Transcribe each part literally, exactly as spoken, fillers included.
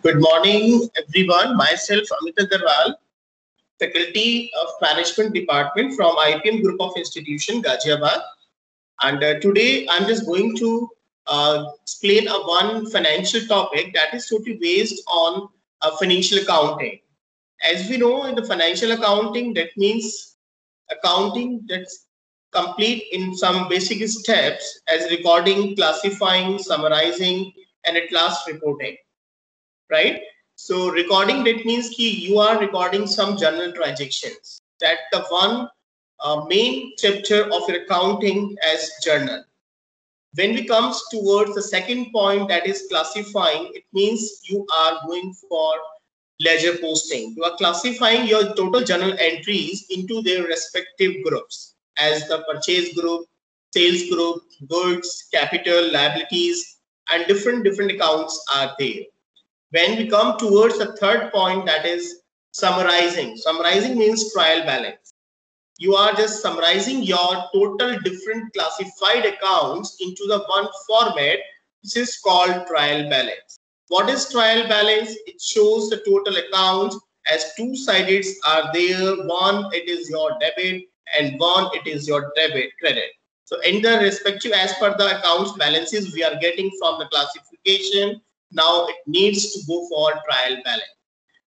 Good morning, everyone. Myself, Amit Aggarwal, Faculty of Management Department from I P M Group of Institution, Gajiabad. And uh, today, I'm just going to uh, explain a one financial topic that is totally based on uh, financial accounting. As we know, in the financial accounting, that means accounting that's complete in some basic steps as recording, classifying, summarizing, and at last reporting. Right? So recording, that means ki you are recording some journal transactions. That's the one uh, main chapter of your accounting as journal. When we comes towards the second point, that is classifying, it means you are going for ledger posting. You are classifying your total journal entries into their respective groups as the purchase group, sales group, goods, capital, liabilities, and different different accounts are there. When we come towards the third point, that is summarizing. Summarizing means trial balance. You are just summarizing your total different classified accounts into the one format, which is called trial balance. What is trial balance? It shows the total accounts as two sides are there. One, it is your debit, and one, it is your debit credit. So in the respective, as per the accounts balances we are getting from the classification, now it needs to go for trial balance.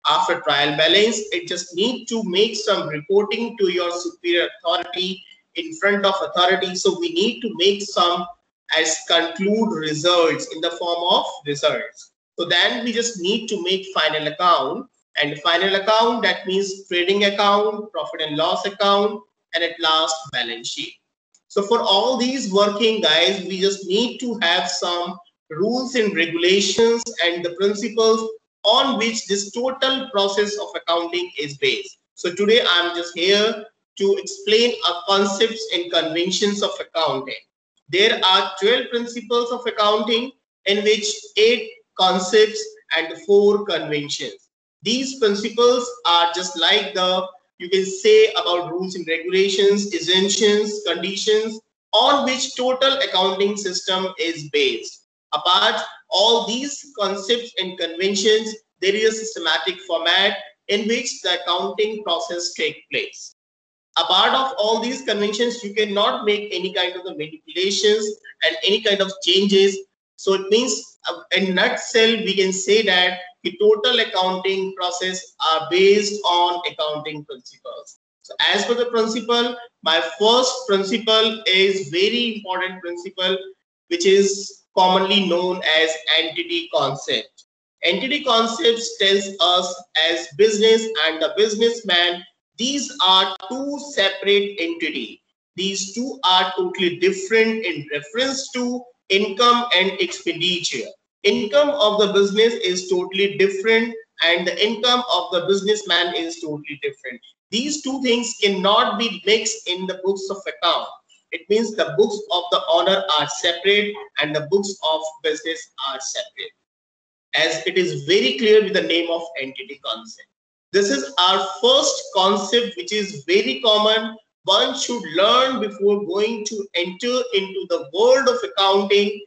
After trial balance, it just needs to make some reporting to your superior authority in front of authority. So we need to make some as conclude results in the form of results. So then we just need to make final account, and final account, that means trading account, profit and loss account, and at last balance sheet. So for all these working guys, we just need to have some rules and regulations and the principles on which this total process of accounting is based. So today I'm just here to explain our concepts and conventions of accounting. There are twelve principles of accounting, in which eight concepts and four conventions. These principles are just like the, you can say, about rules and regulations, exemptions, conditions, on which total accounting system is based. Apart all these concepts and conventions, there is a systematic format in which the accounting process takes place. Apart of all these conventions, you cannot make any kind of the manipulations and any kind of changes. So it means uh, in nutshell, we can say that the total accounting process are based on accounting principles. So as for the principle, my first principle is very important principle, which is commonly known as entity concept. Entity concepts tells us as business and the businessman, these are two separate entities. These two are totally different in reference to income and expenditure. Income of the business is totally different and the income of the businessman is totally different. These two things cannot be mixed in the books of account. It means the books of the owner are separate and the books of business are separate, as it is very clear with the name of entity concept. This is our first concept, which is very common. One should learn before going to enter into the world of accounting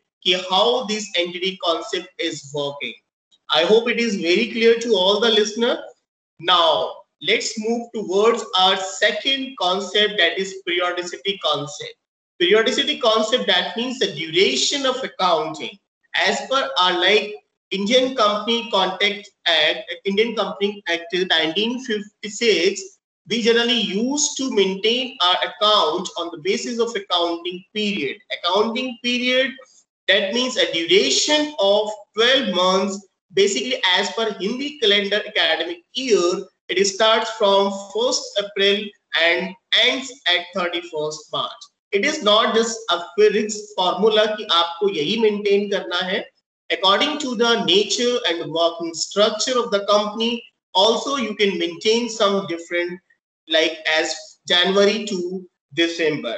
how this entity concept is working. I hope it is very clear to all the listeners. Now, let's move towards our second concept, that is periodicity concept. Periodicity concept, that means the duration of accounting. As per our like Indian Company Contact Act, Indian Company Act nineteen fifty-six, we generally used to maintain our account on the basis of accounting period. Accounting period, that means a duration of twelve months, basically as per Hindi calendar academic year. It starts from first April and ends at thirty-first March. It is not just a fixed formula ki aapko yahi maintain karna hai. According to the nature and the working structure of the company, also you can maintain some different, like as January to December.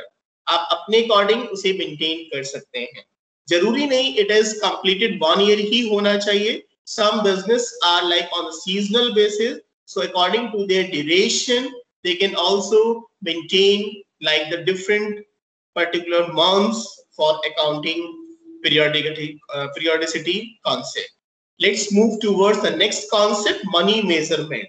Aap apne according use maintain kar sakte hain. Zaruri nahi it is completed one year hi hona chahiye. Some business are like on a seasonal basis. So according to their duration, they can also maintain like the different particular months for accounting periodicity, uh, periodicity concept. let's move towards the next concept, money measurement.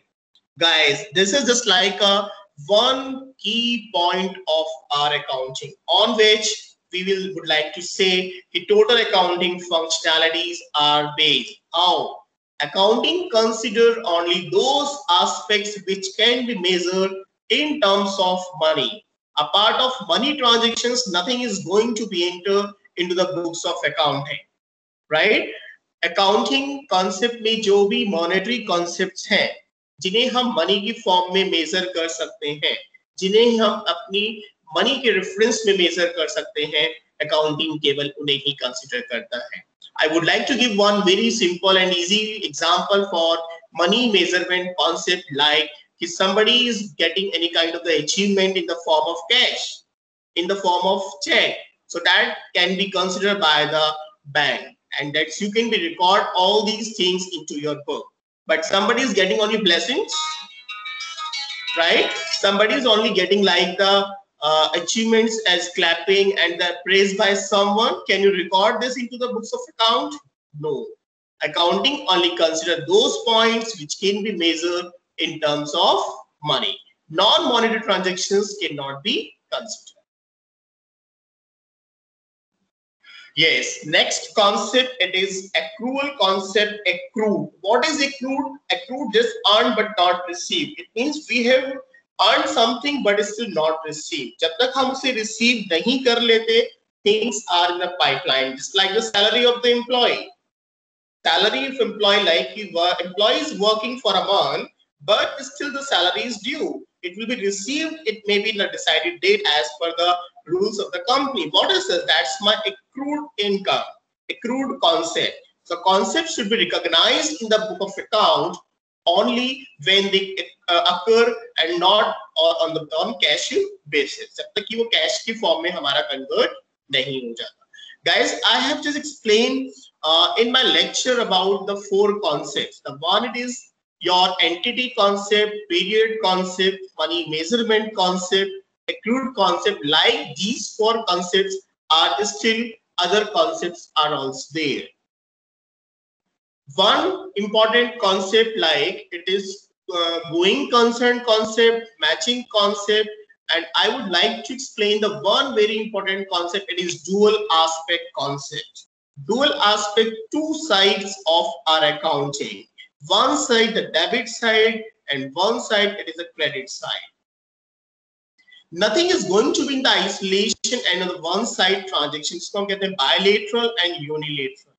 Guys, this is just like a one key point of our accounting, on which we will would like to say the total accounting functionalities are based. How? Accounting considers only those aspects which can be measured in terms of money. Apart of money transactions, nothing is going to be entered into the books of accounting, right? Accounting concept में जो भी monetary concepts हैं, जिन्हें हम money की form में measure कर सकते हैं, जिन्हें हम अपनी money के reference में measure कर सकते हैं, accounting केवल उन्हें ही consider करता है. I would like to give one very simple and easy example for money measurement concept, like if somebody is getting any kind of the achievement in the form of cash, in the form of check, so that can be considered by the bank, and that you can be record all these things into your book. But somebody is getting only blessings, right? Somebody is only getting like the Uh, achievements as clapping and the praise by someone. Can you record this into the books of account? No. Accounting only consider those points which can be measured in terms of money. Non-monetary transactions cannot be considered. Yes, next concept, it is accrual concept, accrued. What is accrued? Accrued is earned but not received. It means we have earn something but it's still not received. Jab tak hum usse receive nahi kar lete, things are in the pipeline. Just like the salary of the employee. Salary of employee, like he work, employee is working for a month, but still the salary is due. It will be received. It may be in a decided date as per the rules of the company. What is this? That's my accrued income, accrued concept. So concept should be recognized in the book of account only when they uh, occur and not uh, on the on cash basis. Jab tak ki wo cash ki form mein hamara convert nahi ho jata. Guys, I have just explained uh, in my lecture about the four concepts. The one, it is your entity concept, period concept, money measurement concept, accrued concept. Like these four concepts are still other concepts are also there. One important concept, like it is uh, going concern concept, matching concept, and I would like to explain the one very important concept. It is dual aspect concept. Dual aspect, two sides of our accounting. One side the debit side, and one side it is the credit side. Nothing is going to be in the isolation and on the one side transactions. Come get them bilateral and unilateral.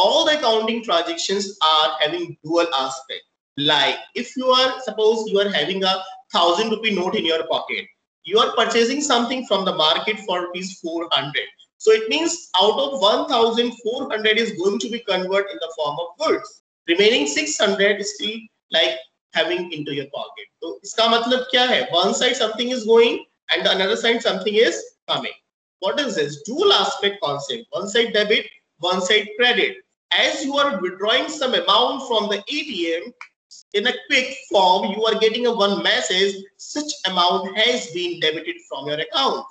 All the accounting transactions are having dual aspect. Like if you are, suppose you are having a thousand rupee note in your pocket, you are purchasing something from the market for rupees four hundred. So it means out of one thousand four hundred is going to be converted in the form of goods. Remaining six hundred is still like having into your pocket. So iska matlab kya hai? One side something is going and the another side something is coming. What is this? Dual aspect concept. One side debit, one side credit. As you are withdrawing some amount from the A T M, in a quick form, you are getting a one message, such amount has been debited from your account.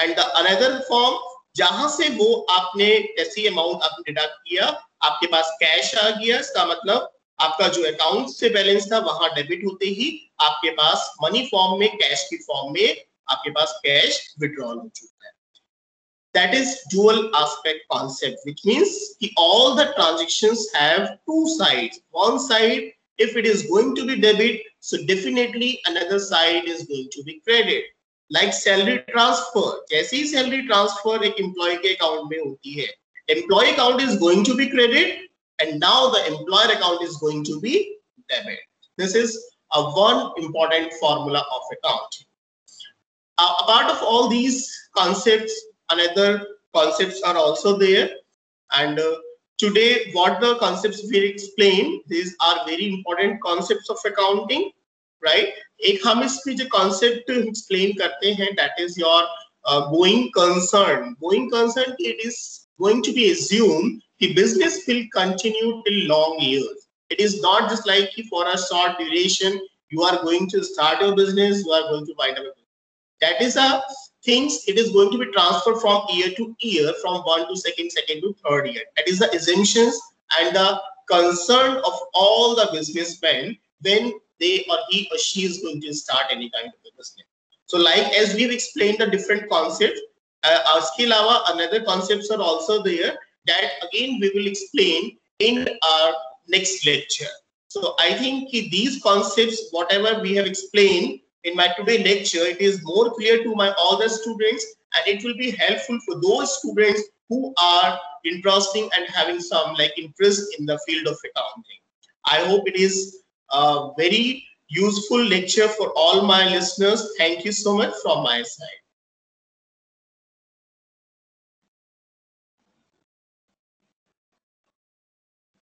And the another form, जहाँ से वो आपने ऐसी amount आपने deduct किया, आपके पास cash आ गया, इसका मतलब आपका जो account से balance था, वहाँ debit होते ही आपके पास money form में, cash की form में, आपके पास cash withdrawal हो चुका है. That is dual aspect concept, which means all the transactions have two sides. One side, if it is going to be debit, so definitely another side is going to be credit. Like salary transfer. Jaisi salary transfer ek employee ke account mein hoti hai. Employee account is going to be credit, and now the employer account is going to be debit. This is a one important formula of accounting. Uh, apart of all these concepts, another concepts are also there, and uh, today what the concepts we explain, these are very important concepts of accounting, right? Ek hum isme jo concept explain karte hain, that is your uh, going concern. Going concern, it is going to be assumed the business will continue till long years. It is not just like for a short duration you are going to start your business, you are going to wind up a business. That is a things, it is going to be transferred from year to year, from one to second, second to third year. That is the assumptions and the concern of all the businessmen when they or he or she is going to start any kind of business. So like as we've explained the different concepts, uh, uske alawa another concepts are also there that again we will explain in our next lecture. So I think these concepts, whatever we have explained in my today lecture, it is more clear to my all the students, and it will be helpful for those students who are interesting and having some like interest in the field of accounting. I hope it is a very useful lecture for all my listeners. Thank you so much from my side.